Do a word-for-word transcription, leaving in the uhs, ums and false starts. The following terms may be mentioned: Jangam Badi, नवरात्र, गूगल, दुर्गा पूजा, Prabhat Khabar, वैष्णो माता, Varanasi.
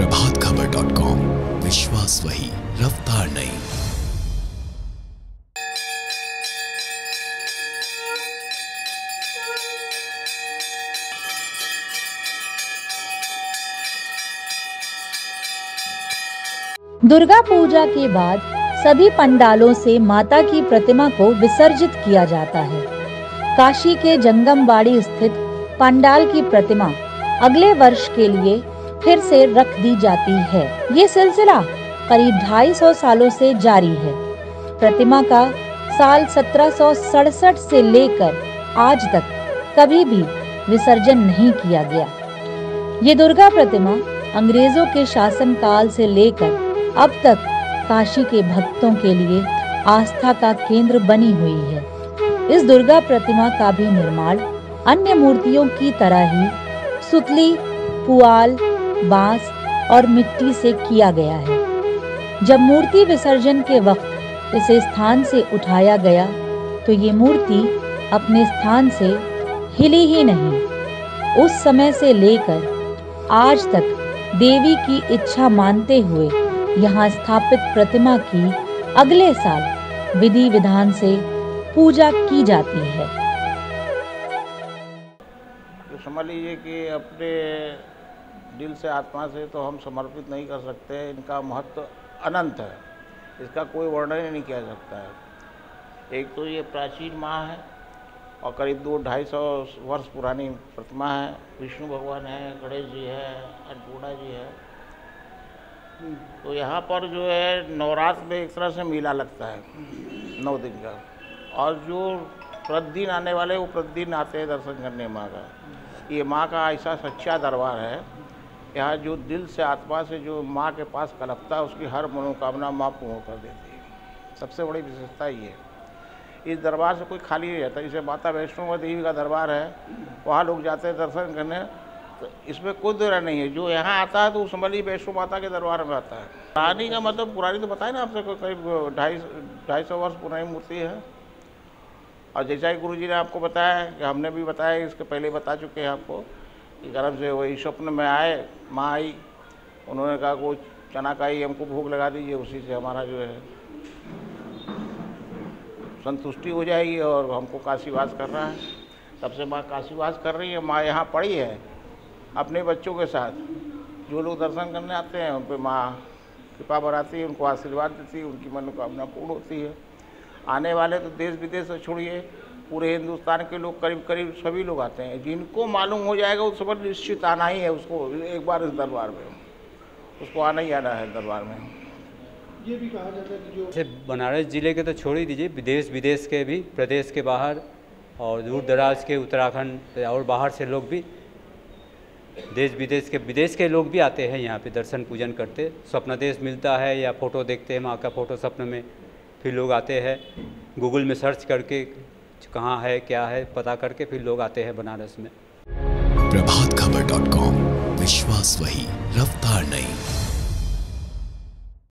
Prabhat Khabar dot com, विश्वास वही, रफ्तार नहीं। दुर्गा पूजा के बाद सभी पंडालों से माता की प्रतिमा को विसर्जित किया जाता है। काशी के जंगम बाड़ी स्थित पंडाल की प्रतिमा अगले वर्ष के लिए फिर से रख दी जाती है। ये सिलसिला करीब ढाई सौ सालों से जारी है। प्रतिमा का साल सत्रह सौ सड़सठ से लेकर आज तक कभी भी विसर्जन नहीं किया गया। ये दुर्गा प्रतिमा अंग्रेजों के शासन काल से लेकर अब तक काशी के भक्तों के लिए आस्था का केंद्र बनी हुई है। इस दुर्गा प्रतिमा का भी निर्माण अन्य मूर्तियों की तरह ही सुतली, पुआल, बांस और मिट्टी से किया गया है। जब मूर्ति विसर्जन के वक्त इसे स्थान से उठाया गया तो ये मूर्ति अपने स्थान से हिली ही नहीं। उस समय से लेकर आज तक देवी की इच्छा मानते हुए यहाँ स्थापित प्रतिमा की अगले साल विधि विधान से पूजा की जाती है। तो समझ लीजिए कि अपने दिल से, आत्मा से तो हम समर्पित नहीं कर सकते। इनका महत्व अनंत है, इसका कोई वर्णन ही नहीं किया सकता है। एक तो ये प्राचीन माँ है और करीब दो ढाई सौ वर्ष पुरानी प्रतिमा है। विष्णु भगवान है, गणेश जी है, अन्नपूर्णा जी है। तो यहाँ पर जो है नवरात्र में एक तरह से मेला लगता है नौ दिन का, और जो प्रतिदिन आने वाले वो प्रतिदिन आते हैं दर्शन करने माँ का। ये माँ का ऐसा सच्चा दरबार है। यहाँ जो दिल से, आत्मा से जो माँ के पास कलपता है उसकी हर मनोकामना माँ पूर्ण कर देती है। सबसे बड़ी विशेषता ये, इस दरबार से कोई खाली नहीं रहता। जैसे माता वैष्णो देवी का दरबार है, वहाँ लोग जाते हैं दर्शन करने, तो इसमें कोई दौरा नहीं है। जो यहाँ आता है तो उस मली वैष्णो माता के दरबार में आता है। पुरानी का मतलब पुरानी तो बताए ना आपसे, करीब ढाई ढाई सौ वर्ष पुरानी मूर्ति है। और जैसा गुरु जी ने आपको बताया कि हमने भी बताया, इसके पहले बता चुके हैं आपको कि गर्भ से वही स्वप्न में आए, माँ आई, उन्होंने कहा वो चना का ही हमको भूख लगा दीजिए, उसी से हमारा जो है संतुष्टि हो जाएगी और हमको काशीवास करना है। तब से माँ काशीवास कर रही है। माँ यहाँ पड़ी है अपने बच्चों के साथ। जो लोग दर्शन करने आते हैं उन पर माँ कृपा बरसाती है, उनको आशीर्वाद देती है, उनकी मनोकामना पूर्ण होती है। आने वाले तो देश विदेश से छोड़िए, पूरे हिंदुस्तान के लोग करीब करीब सभी लोग आते हैं। जिनको मालूम हो जाएगा वो समझ निश्चित आना ही है। उसको एक बार इस दरबार में उसको आना ही आना है दरबार में। ये भी कहा जाता है कि जो जैसे बनारस ज़िले के तो छोड़ ही दीजिए, विदेश विदेश के भी, प्रदेश के बाहर और दूर दराज के उत्तराखंड और बाहर से लोग भी, देश विदेश के विदेश के लोग भी आते हैं यहाँ पे दर्शन पूजन करते। स्वप्नादेश मिलता है या फ़ोटो देखते हैं माँ का, फ़ोटो स्वप्न में। फिर लोग आते हैं गूगल में सर्च करके कहाँ है क्या है पता करके, फिर लोग आते हैं बनारस में। प्रभात खबर डॉट कॉम, विश्वास वही, रफ्तार नहीं।